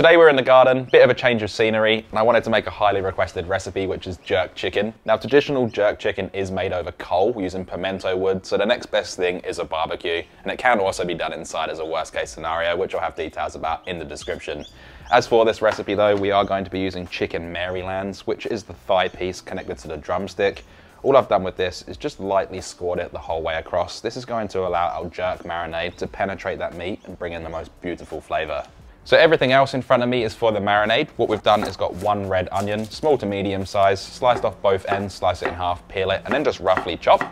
Today we're in the garden, bit of a change of scenery, and I wanted to make a highly requested recipe, which is jerk chicken. Now, traditional jerk chicken is made over coal using pimento wood, so the next best thing is a barbecue, and it can also be done inside as a worst case scenario, which I'll have details about in the description. As for this recipe though, we are going to be using chicken Marylands, which is the thigh piece connected to the drumstick. All I've done with this is just lightly scored it the whole way across. This is going to allow our jerk marinade to penetrate that meat and bring in the most beautiful flavour. So everything else in front of me is for the marinade. What we've done is got one red onion, small to medium size, sliced off both ends, slice it in half, peel it, and then just roughly chop.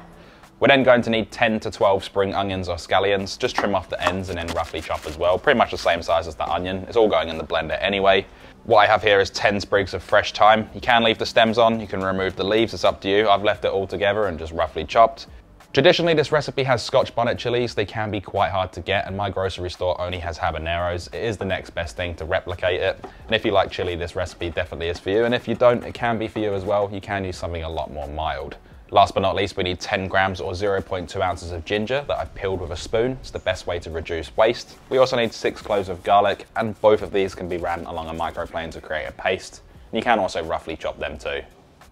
We're then going to need 10 to 12 spring onions or scallions. Just trim off the ends and then roughly chop as well. Pretty much the same size as the onion. It's all going in the blender anyway. What I have here is 10 sprigs of fresh thyme. You can leave the stems on, you can remove the leaves, it's up to you. I've left it all together and just roughly chopped. Traditionally, this recipe has Scotch Bonnet chilies. They can be quite hard to get, and my grocery store only has habaneros. It is the next best thing to replicate it. And if you like chili, this recipe definitely is for you. And if you don't, it can be for you as well. You can use something a lot more mild. Last but not least, we need 10 grams or 0.2 ounces of ginger that I've peeled with a spoon. It's the best way to reduce waste. We also need 6 cloves of garlic, and both of these can be ran along a microplane to create a paste. And you can also roughly chop them too.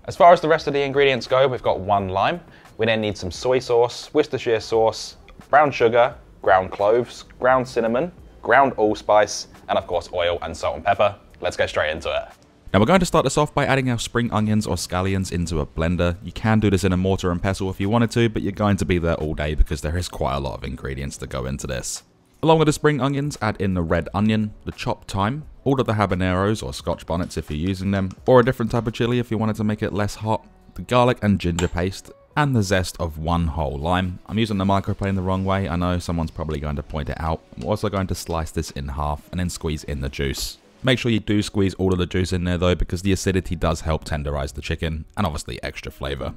As far as the rest of the ingredients go, we've got 1 lime. We then need some soy sauce, Worcestershire sauce, brown sugar, ground cloves, ground cinnamon, ground all spice, and of course oil and salt and pepper. Let's go straight into it. Now we're going to start this off by adding our spring onions or scallions into a blender. You can do this in a mortar and pestle if you wanted to, but you're going to be there all day because there is quite a lot of ingredients to go into this. Along with the spring onions, add in the red onion, the chopped thyme, all of the habaneros or Scotch Bonnets if you're using them, or a different type of chili if you wanted to make it less hot, the garlic and ginger paste, and the zest of 1 whole lime. I'm using the microplane the wrong way, I know someone's probably going to point it out. I'm also going to slice this in half and then squeeze in the juice. Make sure you do squeeze all of the juice in there though, because the acidity does help tenderize the chicken and obviously extra flavor.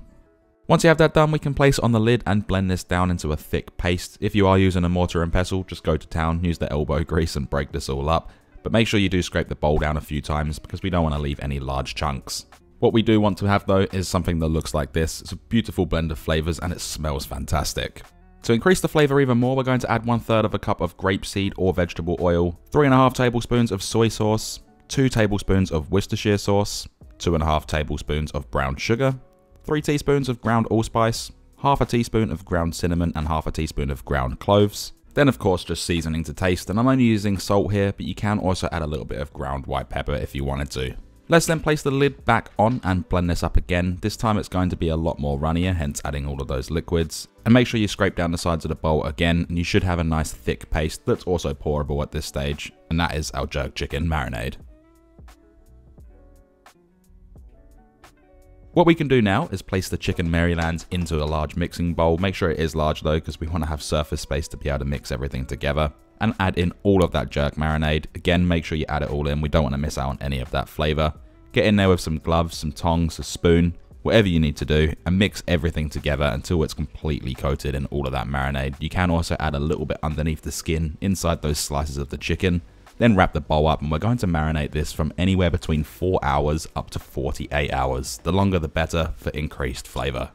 Once you have that done, we can place on the lid and blend this down into a thick paste. If you are using a mortar and pestle, just go to town, use the elbow grease and break this all up. But make sure you do scrape the bowl down a few times because we don't want to leave any large chunks. What we do want to have though is something that looks like this. It's a beautiful blend of flavors and it smells fantastic. To increase the flavor even more, we're going to add 1/3 of a cup of grapeseed or vegetable oil, 3.5 tablespoons of soy sauce, 2 tablespoons of Worcestershire sauce, 2.5 tablespoons of brown sugar, 3 teaspoons of ground allspice, half a teaspoon of ground cinnamon and half a teaspoon of ground cloves. Then of course just seasoning to taste, and I'm only using salt here, but you can also add a little bit of ground white pepper if you wanted to. Let's then place the lid back on and blend this up again. This time it's going to be a lot more runnier, hence adding all of those liquids. And make sure you scrape down the sides of the bowl again, and you should have a nice thick paste that's also pourable at this stage, and that is our jerk chicken marinade. What we can do now is place the chicken Marylands into a large mixing bowl. Make sure it is large though, because we want to have surface space to be able to mix everything together. And add in all of that jerk marinade. Again, make sure you add it all in. We don't want to miss out on any of that flavor. Get in there with some gloves, some tongs, a spoon, whatever you need to do, and mix everything together until it's completely coated in all of that marinade. You can also add a little bit underneath the skin, inside those slices of the chicken. Then wrap the bowl up, and we're going to marinate this from anywhere between 4 hours up to 48 hours. The longer the better for increased flavor.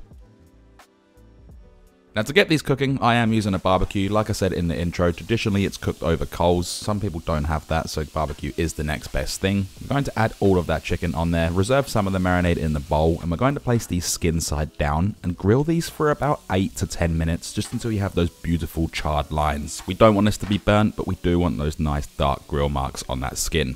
Now to get these cooking, I am using a barbecue. Like I said in the intro, traditionally it's cooked over coals. Some people don't have that, so barbecue is the next best thing. I'm going to add all of that chicken on there, reserve some of the marinade in the bowl, and we're going to place these skin side down and grill these for about 8 to 10 minutes, just until you have those beautiful charred lines. We don't want this to be burnt, but we do want those nice dark grill marks on that skin.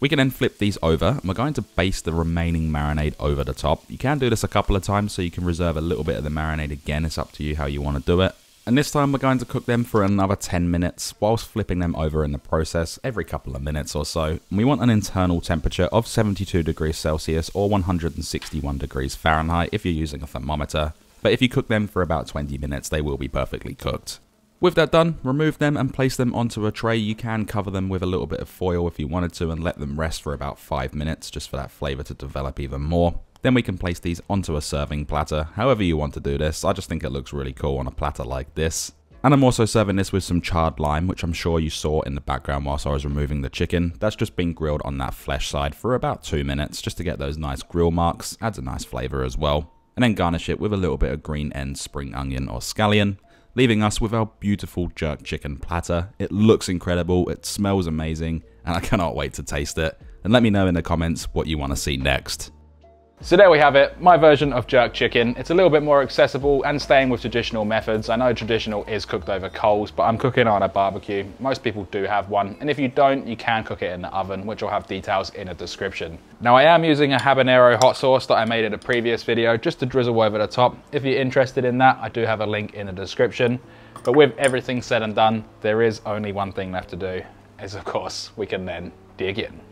We can then flip these over, and we're going to baste the remaining marinade over the top. You can do this a couple of times, so you can reserve a little bit of the marinade again. It's up to you how you want to do it. And this time we're going to cook them for another 10 minutes whilst flipping them over in the process every couple of minutes or so. And we want an internal temperature of 72 degrees Celsius or 161 degrees Fahrenheit if you're using a thermometer. But if you cook them for about 20 minutes, they will be perfectly cooked. With that done, remove them and place them onto a tray. You can cover them with a little bit of foil if you wanted to and let them rest for about 5 minutes just for that flavour to develop even more. Then we can place these onto a serving platter, however you want to do this. I just think it looks really cool on a platter like this. And I'm also serving this with some charred lime, which I'm sure you saw in the background whilst I was removing the chicken. That's just been grilled on that flesh side for about 2 minutes just to get those nice grill marks, adds a nice flavour as well. And then garnish it with a little bit of green end spring onion or scallion. leaving us with our beautiful jerk chicken platter. It looks incredible, it smells amazing, and I cannot wait to taste it. And let me know in the comments what you want to see next. So there we have it, my version of jerk chicken. It's a little bit more accessible and staying with traditional methods. I know traditional is cooked over coals, but I'm cooking on a barbecue. Most people do have one, and if you don't, you can cook it in the oven, which I'll have details in the description. Now I am using a habanero hot sauce that I made in a previous video just to drizzle over the top. If you're interested in that, I do have a link in the description. But with everything said and done, there is only one thing left to do, is of course we can then dig in.